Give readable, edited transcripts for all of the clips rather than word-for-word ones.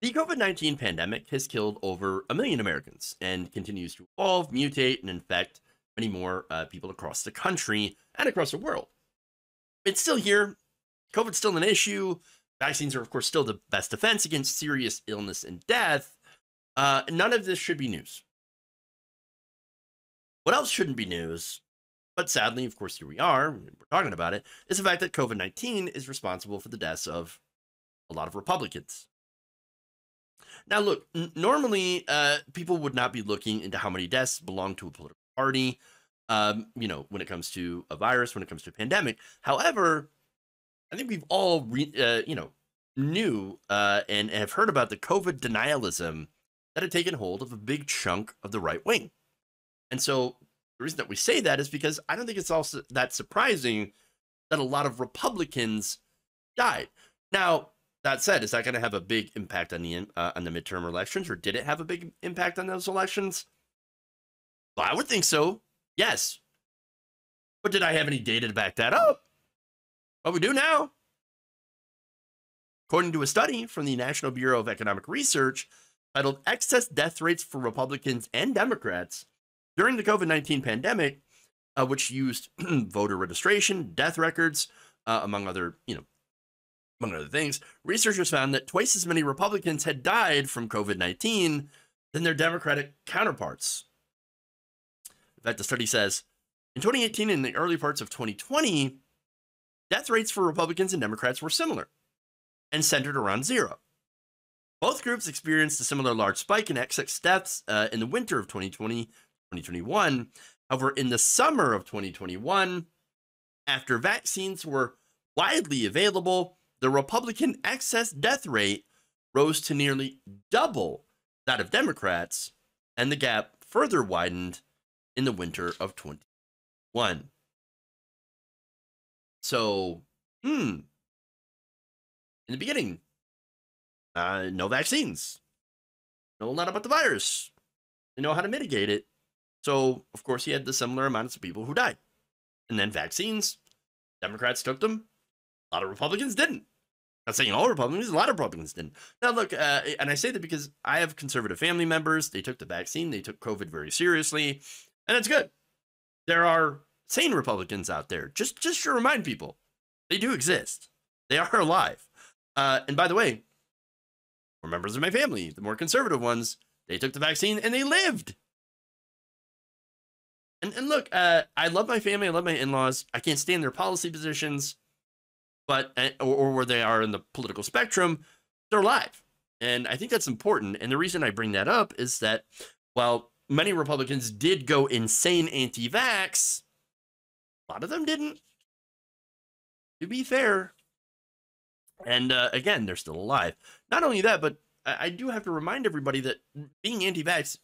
The COVID-19 pandemic has killed over 1 million Americans and continues to evolve, mutate, and infect many more people across the country and across the world. It's still here. COVID's still an issue. Vaccines are, of course, still the best defense against serious illness and death. None of this should be news. What else shouldn't be news, but sadly, of course, here we are, we're talking about it, is the fact that COVID-19 is responsible for the deaths of a lot of Republicans. Now, look, normally people would not be looking into how many deaths belong to a political party, you know, when it comes to a virus, when it comes to a pandemic. However, I think we've all, you know, knew and have heard about the COVID denialism that had taken hold of a big chunk of the right wing. And so the reason that we say that is because I don't think it's also that surprising that a lot of Republicans died. Now, that said, is that going to have a big impact on the midterm elections, or did it have a big impact on those elections? Well, I would think so. Yes. But did I have any data to back that up? Well, we do now. According to a study from the National Bureau of Economic Research titled Excess Death Rates for Republicans and Democrats during the COVID-19 pandemic, which used voter registration, death records, among other things, researchers found that twice as many Republicans had died from COVID-19 than their Democratic counterparts. In fact, the study says, in 2018 and the early parts of 2020, death rates for Republicans and Democrats were similar and centered around zero. Both groups experienced a similar large spike in excess deaths in the winter of 2020. 2021. However, in the summer of 2021, after vaccines were widely available, the Republican excess death rate rose to nearly double that of Democrats, and the gap further widened in the winter of 2021. So, in the beginning, no vaccines, know a lot about the virus, they know how to mitigate it. So, of course, he had the similar amounts of people who died. And then vaccines, Democrats took them. A lot of Republicans didn't. Not saying all Republicans, a lot of Republicans didn't. Now, look, and I say that because I have conservative family members. They took the vaccine. They took COVID very seriously. And that's good. There are sane Republicans out there. Just to remind people, they do exist. They are alive. And by the way, more members of my family, the more conservative ones, they took the vaccine and they lived. And look, I love my family. I love my in-laws. I can't stand their policy positions, but or where they are in the political spectrum. They're alive, and I think that's important. And the reason I bring that up is that while many Republicans did go insane anti-vax, a lot of them didn't. To be fair, and again, they're still alive. Not only that, but I do have to remind everybody that being anti-vax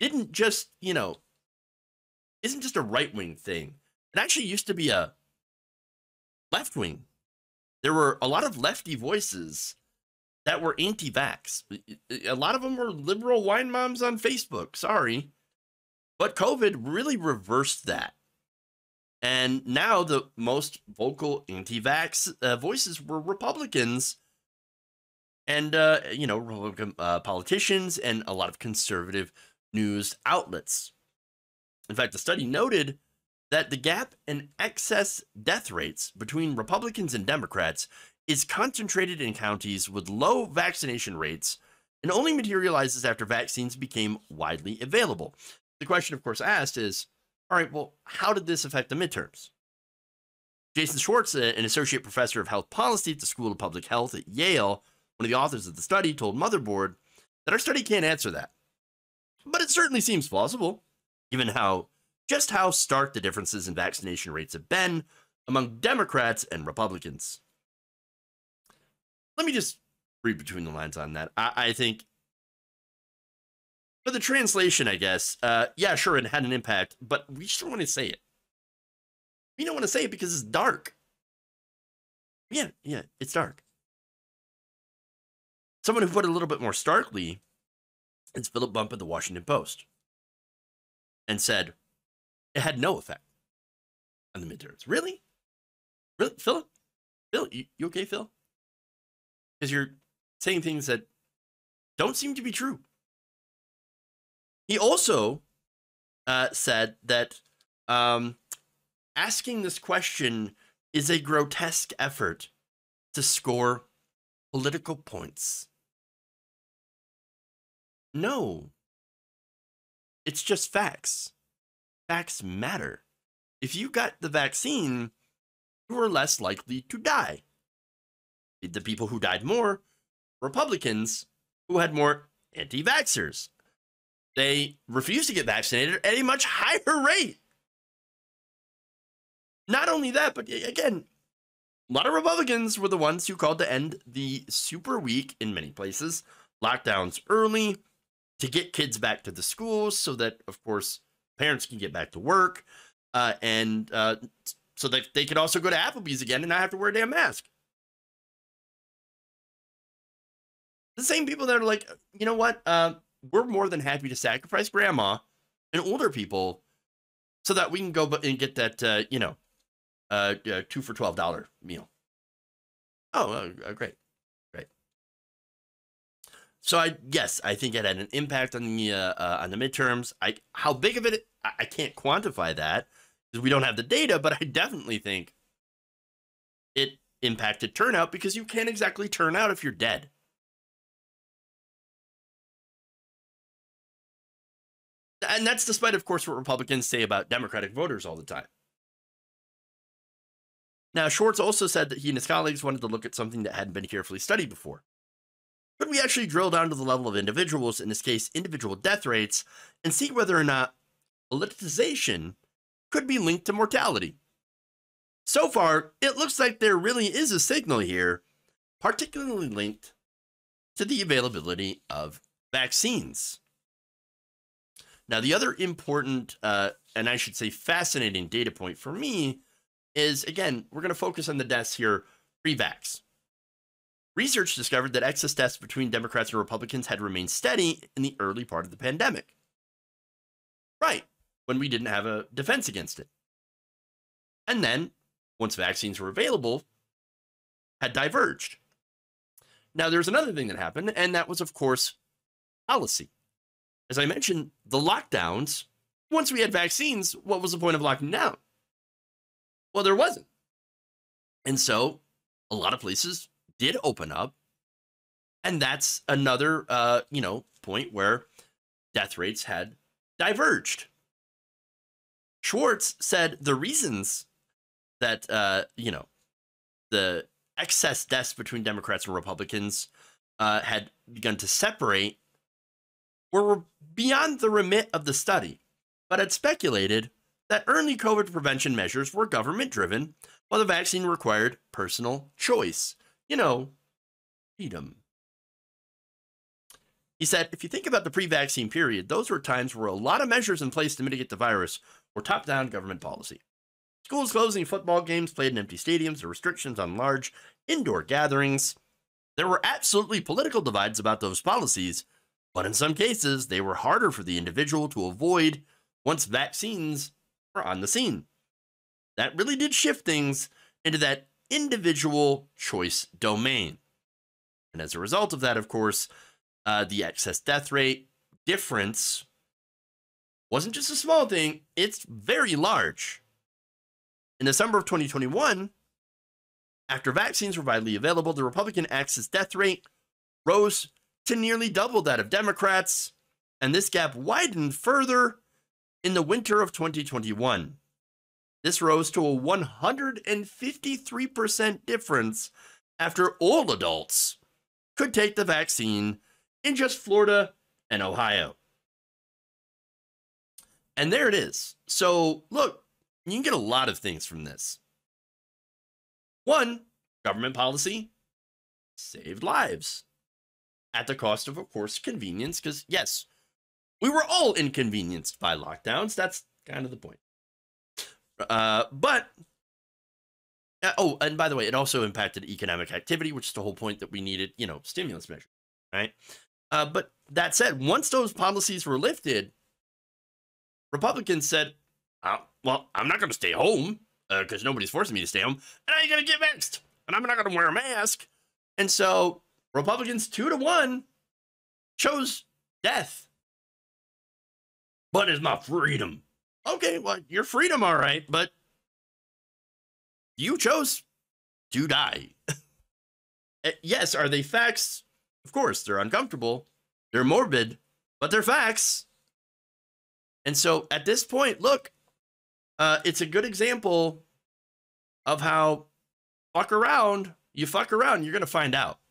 didn't just, you know, isn't just a right-wing thing. It actually used to be a left-wing. There were a lot of lefty voices that were anti-vax. A lot of them were liberal wine moms on Facebook, sorry. But COVID really reversed that. And now the most vocal anti-vax voices were Republicans and, you know, Republican politicians and a lot of conservative news outlets. In fact, the study noted that the gap in excess death rates between Republicans and Democrats is concentrated in counties with low vaccination rates and only materializes after vaccines became widely available. The question, of course, asked is, all right, well, how did this affect the midterms? Jason Schwartz, an associate professor of health policy at the School of Public Health at Yale, one of the authors of the study, told Motherboard that our study can't answer that, but it certainly seems plausible, given just how stark the differences in vaccination rates have been among Democrats and Republicans. Let me just read between the lines on that. I think for the translation, I guess, yeah, sure, it had an impact, but we just don't want to say it. We don't want to say it because it's dark. Yeah, it's dark. Someone who put it a little bit more starkly is Philip Bump at the Washington Post, and said it had no effect on the midterms. Really? Really, Phil? Phil, you okay, Phil? Because you're saying things that don't seem to be true. He also said that asking this question is a grotesque effort to score political points. No, it's just facts. Facts matter. If you got the vaccine, you were less likely to die. The people who died more, Republicans who had more anti-vaxxers. They refused to get vaccinated at a much higher rate. Not only that, but again, a lot of Republicans were the ones who called to end the super weak in many places, lockdowns early to get kids back to the schools so that, of course, parents can get back to work and so that they could also go to Applebee's again and not have to wear a damn mask. The same people that are like, you know what? We're more than happy to sacrifice grandma and older people so that we can go and get that, you know, two for $12 meal. Oh, great. Great. So yes, I think it had an impact on the midterms. How big of it, I can't quantify that because we don't have the data, but I definitely think it impacted turnout because you can't exactly turn out if you're dead. And that's despite, of course, what Republicans say about Democratic voters all the time. Now, Schwartz also said that he and his colleagues wanted to look at something that hadn't been carefully studied before. Could we actually drill down to the level of individuals, in this case, individual death rates, and see whether or not politicization could be linked to mortality? So far, it looks like there really is a signal here, particularly linked to the availability of vaccines. Now, the other important, and I should say fascinating data point for me is, again, we're going to focus on the deaths here, pre-vax. Research discovered that excess deaths between Democrats and Republicans had remained steady in the early part of the pandemic. Right, when we didn't have a defense against it. And then, once vaccines were available, had diverged. Now, there's another thing that happened, and that was, of course, policy. As I mentioned, the lockdowns, once we had vaccines, what was the point of locking down? Well, there wasn't. And so a lot of places did open up. And that's another, you know, point where death rates had diverged. Schwartz said the reasons that, you know, the excess deaths between Democrats and Republicans had begun to separate were beyond the remit of the study, but had speculated that early COVID prevention measures were government-driven, while the vaccine required personal choice. You know, freedom. He said, if you think about the pre-vaccine period, those were times where a lot of measures in place to mitigate the virus were top-down government policy. Schools closing, football games played in empty stadiums, or restrictions on large indoor gatherings. There were absolutely political divides about those policies, but in some cases, they were harder for the individual to avoid once vaccines were on the scene. That really did shift things into that individual choice domain. And as a result of that, of course, the excess death rate difference wasn't just a small thing, it's very large. In the summer of 2021, after vaccines were widely available, the Republican excess death rate rose to nearly double that of Democrats, and this gap widened further in the winter of 2021. This rose to a 153% difference after all adults could take the vaccine in just Florida and Ohio. And there it is. So look, you can get a lot of things from this. One, government policy saved lives. At the cost of course, convenience, because yes, we were all inconvenienced by lockdowns. That's kind of the point. Oh, and by the way, it also impacted economic activity, which is the whole point that we needed, you know, stimulus measures, right? But that said, once those policies were lifted, Republicans said, well, I'm not going to stay home because nobody's forcing me to stay home, and I ain't going to get vaxxed, and I'm not going to wear a mask. And so Republicans 2-1 chose death. But it's my freedom. Okay, well, your freedom, all right, but you chose to die. Yes, are they facts? Of course, they're uncomfortable. They're morbid, but they're facts. And so at this point, look, it's a good example of how fuck around, you're going to find out.